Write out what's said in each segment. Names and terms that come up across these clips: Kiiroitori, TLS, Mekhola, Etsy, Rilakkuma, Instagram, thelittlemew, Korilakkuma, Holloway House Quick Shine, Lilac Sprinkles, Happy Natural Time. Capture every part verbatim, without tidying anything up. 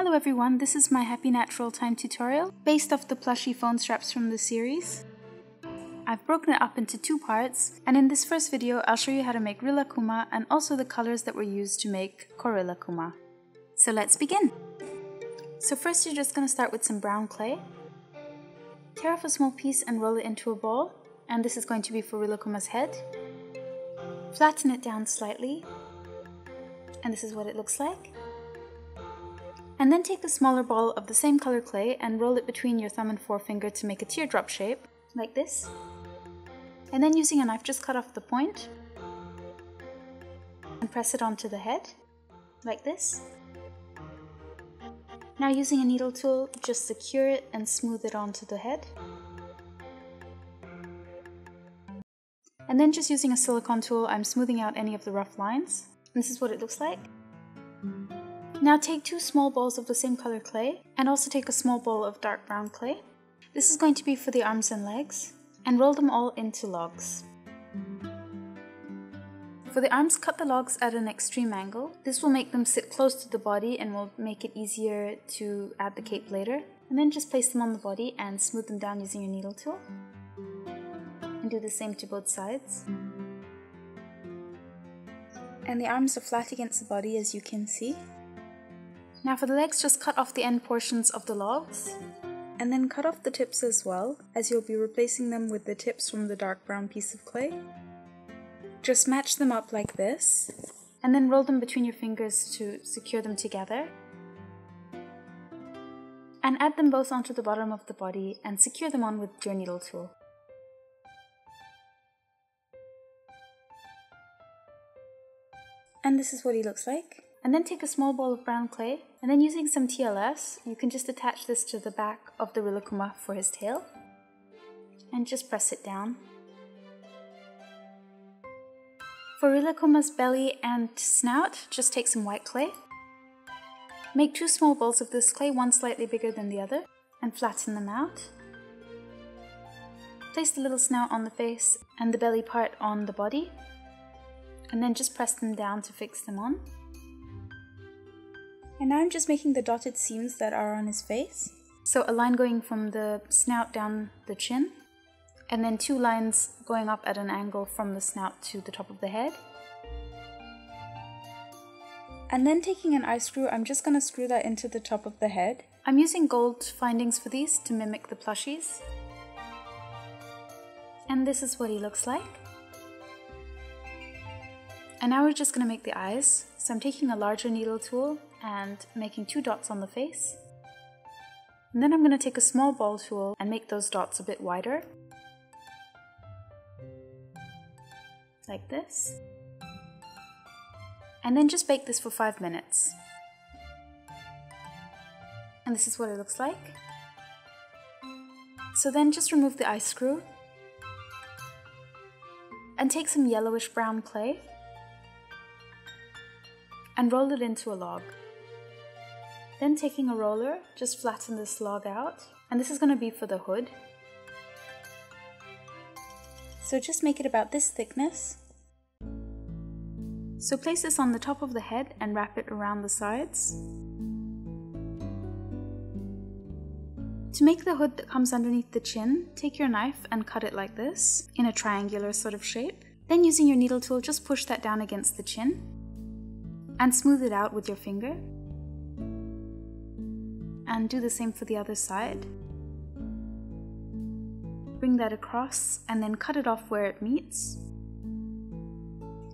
Hello everyone, this is my Happy Natural Time tutorial, based off the plushie phone straps from the series. I've broken it up into two parts, and in this first video I'll show you how to make Rilakkuma and also the colors that were used to make Korilakkuma. So let's begin! So first you're just going to start with some brown clay. Tear off a small piece and roll it into a ball, and this is going to be for Rilakkuma's head. Flatten it down slightly, and this is what it looks like. And then take the smaller ball of the same color clay and roll it between your thumb and forefinger to make a teardrop shape, like this. And then using a knife, just cut off the point and press it onto the head, like this. Now using a needle tool, just secure it and smooth it onto the head. And then just using a silicone tool, I'm smoothing out any of the rough lines. And this is what it looks like. Now take two small balls of the same color clay, and also take a small ball of dark brown clay. This is going to be for the arms and legs, and roll them all into logs. For the arms, cut the logs at an extreme angle. This will make them sit close to the body and will make it easier to add the cape later. And then just place them on the body and smooth them down using your needle tool. And do the same to both sides. And the arms are flat against the body, as you can see. Now for the legs, just cut off the end portions of the logs, and then cut off the tips as well, as you'll be replacing them with the tips from the dark brown piece of clay. Just match them up like this, and then roll them between your fingers to secure them together. And add them both onto the bottom of the body and secure them on with your needle tool. And this is what he looks like. And then take a small ball of brown clay, and then using some T L S, you can just attach this to the back of the Rilakkuma for his tail, and just press it down. For Rilakkuma's belly and snout, just take some white clay. Make two small balls of this clay, one slightly bigger than the other, and flatten them out. Place the little snout on the face and the belly part on the body, and then just press them down to fix them on. And now I'm just making the dotted seams that are on his face. So a line going from the snout down the chin, and then two lines going up at an angle from the snout to the top of the head. And then taking an eye screw, I'm just going to screw that into the top of the head. I'm using gold findings for these to mimic the plushies. And this is what he looks like. And now we're just going to make the eyes. So I'm taking a larger needle tool and making two dots on the face. And then I'm going to take a small ball tool and make those dots a bit wider. Like this. And then just bake this for five minutes. And this is what it looks like. So then just remove the eye screw. And take some yellowish brown clay. And roll it into a log. Then taking a roller, just flatten this log out, and this is going to be for the hood. So just make it about this thickness. So place this on the top of the head and wrap it around the sides. To make the hood that comes underneath the chin, take your knife and cut it like this, in a triangular sort of shape. Then using your needle tool, just push that down against the chin. And smooth it out with your finger. And do the same for the other side. Bring that across and then cut it off where it meets.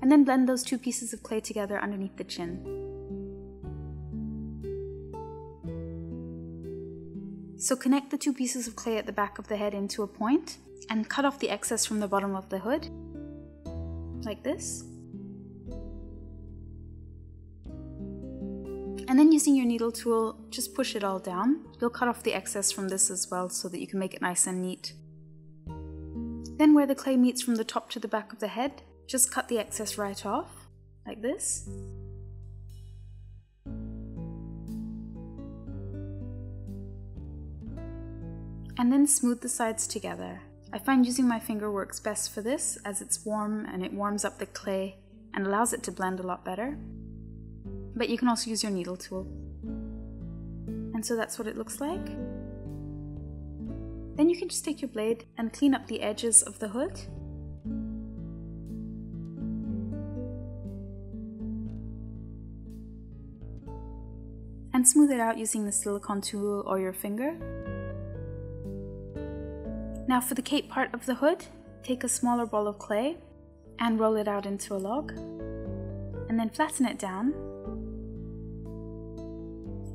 And then blend those two pieces of clay together underneath the chin. So connect the two pieces of clay at the back of the head into a point and cut off the excess from the bottom of the hood, like this. And then using your needle tool, just push it all down. You'll cut off the excess from this as well so that you can make it nice and neat. Then where the clay meets from the top to the back of the head, just cut the excess right off, like this. And then smooth the sides together. I find using my finger works best for this, as it's warm and it warms up the clay and allows it to blend a lot better. But you can also use your needle tool. and so that's what it looks like. Then you can just take your blade and clean up the edges of the hood. And smooth it out using the silicone tool or your finger. Now for the cape part of the hood, take a smaller ball of clay and roll it out into a log. And then flatten it down.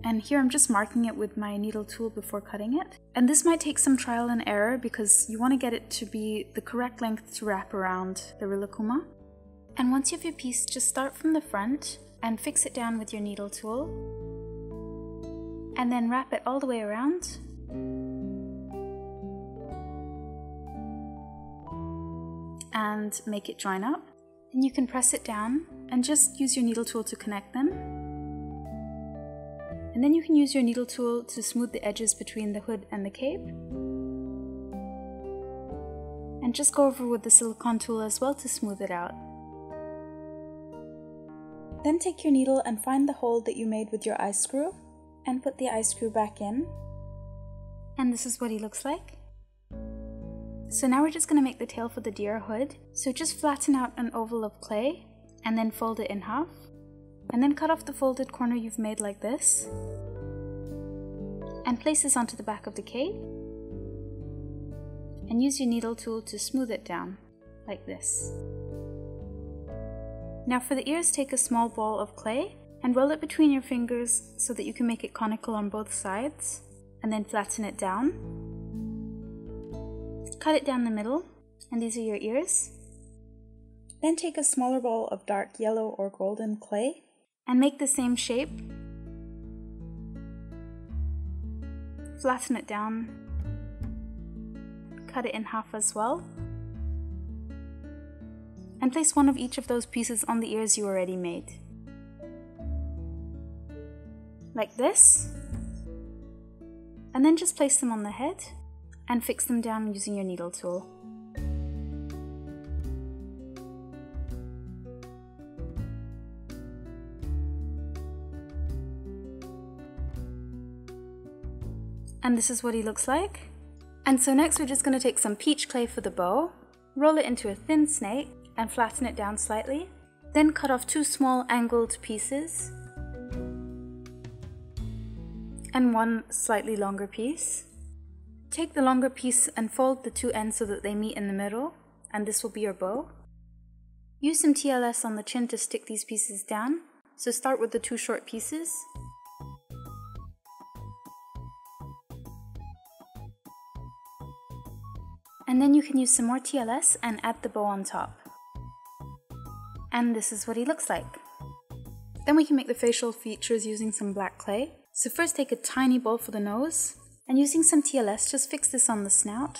And here I'm just marking it with my needle tool before cutting it. And this might take some trial and error because you want to get it to be the correct length to wrap around the Rilakkuma. And once you have your piece, just start from the front and fix it down with your needle tool. And then wrap it all the way around. And make it join up. Then you can press it down and just use your needle tool to connect them. And then you can use your needle tool to smooth the edges between the hood and the cape. And just go over with the silicone tool as well to smooth it out. Then take your needle and find the hole that you made with your eye screw and put the eye screw back in. And this is what he looks like. So now we're just going to make the tail for the deer hood. So just flatten out an oval of clay and then fold it in half. And then cut off the folded corner you've made like this. And place this onto the back of the cape. And use your needle tool to smooth it down, like this. Now for the ears, take a small ball of clay and roll it between your fingers so that you can make it conical on both sides. And then flatten it down. Cut it down the middle, and these are your ears. Then take a smaller ball of dark yellow or golden clay and make the same shape. Flatten it down. Cut it in half as well. And place one of each of those pieces on the ears you already made. Like this. And then just place them on the head and fix them down using your needle tool. And this is what he looks like. And so next we're just going to take some peach clay for the bow, roll it into a thin snake and flatten it down slightly, then cut off two small angled pieces and one slightly longer piece. Take the longer piece and fold the two ends so that they meet in the middle, and this will be your bow. Use some T L S on the chin to stick these pieces down, so start with the two short pieces. And then you can use some more T L S and add the bow on top. And this is what he looks like. Then we can make the facial features using some black clay. So first take a tiny ball for the nose, and using some T L S just fix this on the snout.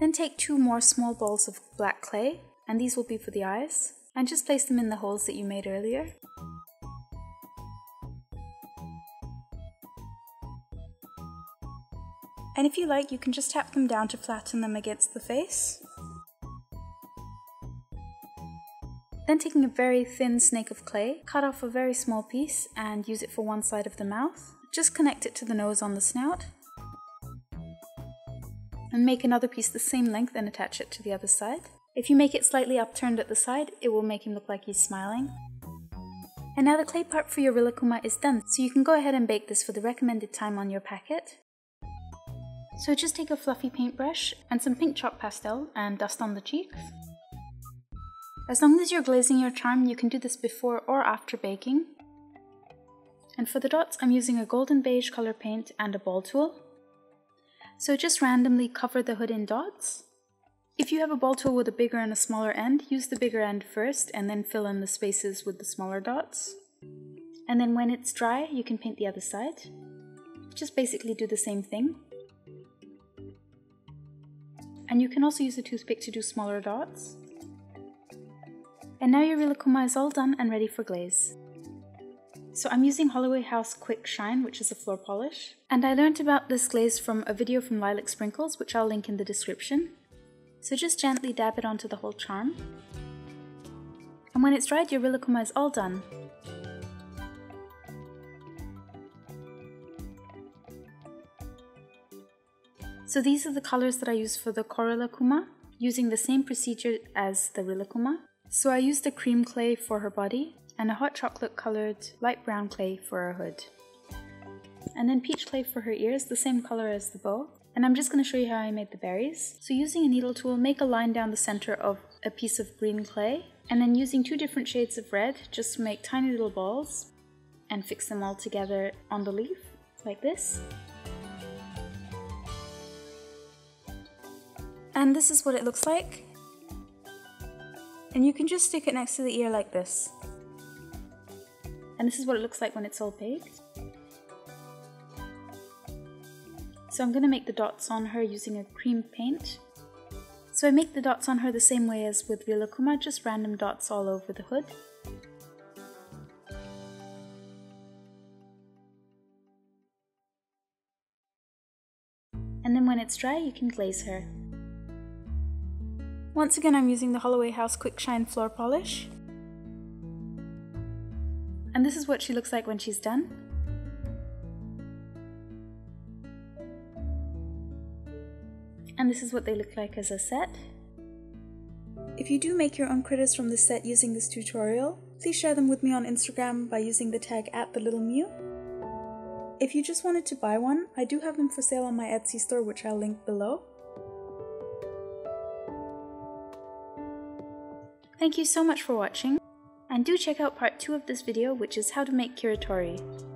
Then take two more small balls of black clay, and these will be for the eyes, and just place them in the holes that you made earlier. And if you like, you can just tap them down to flatten them against the face. Then taking a very thin snake of clay, cut off a very small piece and use it for one side of the mouth. Just connect it to the nose on the snout. And make another piece the same length and attach it to the other side. If you make it slightly upturned at the side, it will make him look like he's smiling. And now the clay part for your Rilakkuma is done, so you can go ahead and bake this for the recommended time on your packet. So just take a fluffy paintbrush and some pink chalk pastel and dust on the cheeks. As long as you're glazing your charm, you can do this before or after baking. And for the dots, I'm using a golden beige color paint and a ball tool. So just randomly cover the hood in dots. If you have a ball tool with a bigger and a smaller end, use the bigger end first and then fill in the spaces with the smaller dots. And then when it's dry, you can paint the other side. Just basically do the same thing. And you can also use a toothpick to do smaller dots. And now your Rilakkuma is all done and ready for glaze. So I'm using Holloway House Quick Shine, which is a floor polish. And I learned about this glaze from a video from Lilac Sprinkles, which I'll link in the description. So just gently dab it onto the whole charm. And when it's dried, your Rilakkuma is all done. So these are the colors that I used for the Korilakkuma, using the same procedure as the Rilakkuma. So I used a cream clay for her body and a hot chocolate colored light brown clay for her hood. And then peach clay for her ears, the same color as the bow. And I'm just going to show you how I made the berries. So using a needle tool, make a line down the center of a piece of green clay. And then using two different shades of red, just to make tiny little balls and fix them all together on the leaf, like this. And this is what it looks like. And you can just stick it next to the ear like this. And this is what it looks like when it's all baked. So I'm going to make the dots on her using a cream paint. So I make the dots on her the same way as with Rilakkuma, just random dots all over the hood. And then when it's dry, you can glaze her. Once again, I'm using the Holloway House Quick Shine floor polish. And this is what she looks like when she's done. And this is what they look like as a set. If you do make your own critters from this set using this tutorial, please share them with me on Instagram by using the tag at thelittlemew. If you just wanted to buy one, I do have them for sale on my Etsy store, which I'll link below. Thank you so much for watching, and do check out part two of this video, which is how to make Kiiroitori.